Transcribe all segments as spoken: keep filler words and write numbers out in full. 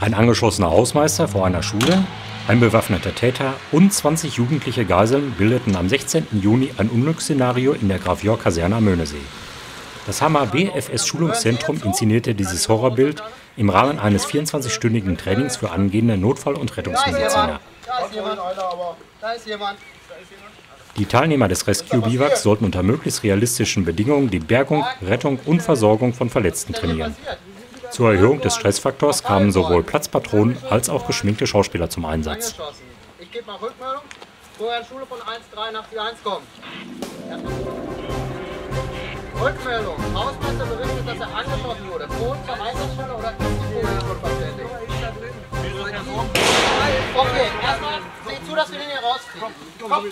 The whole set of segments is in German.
Ein angeschossener Hausmeister vor einer Schule, ein bewaffneter Täter und zwanzig jugendliche Geiseln bildeten am sechzehnten Juni ein Unglücksszenario in der Grafjord-Kaserne am Möhnesee. Das Hammer B F S-Schulungszentrum inszenierte dieses Horrorbild im Rahmen eines vierundzwanzigstündigen Trainings für angehende Notfall- und Rettungsmediziner. Die Teilnehmer des Rescue Biwaks sollten unter möglichst realistischen Bedingungen die Bergung, Rettung und Versorgung von Verletzten trainieren. Zur Erhöhung des Stressfaktors kamen sowohl Platzpatronen als auch geschminkte Schauspieler zum Einsatz. Ich gebe mal Rückmeldung, vorher Schule von eins drei nach vier eins kommen. Rückmeldung, Hausmeister berichtet, dass er angeschossen wurde. Boden zur Einsatzstelle oder okay, erstmal seht zu, dass wir den hier rauskriegen. Komm!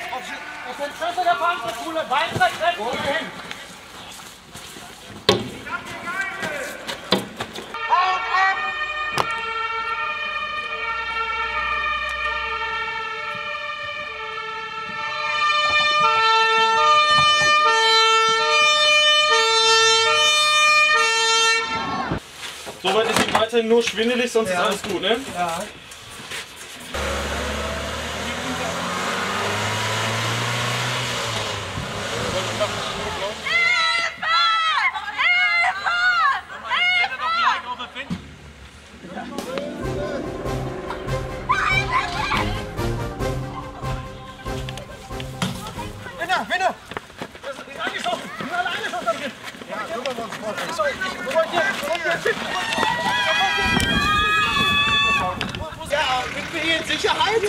Es sind Schüsse der Panzerkuhle, weitere Kräfte hier hin! Soweit ist die weiterhin nur schwindelig, sonst ja. Ist alles gut, ne? Ja. Ja, sind wir hier in Sicherheit? Ja, ja,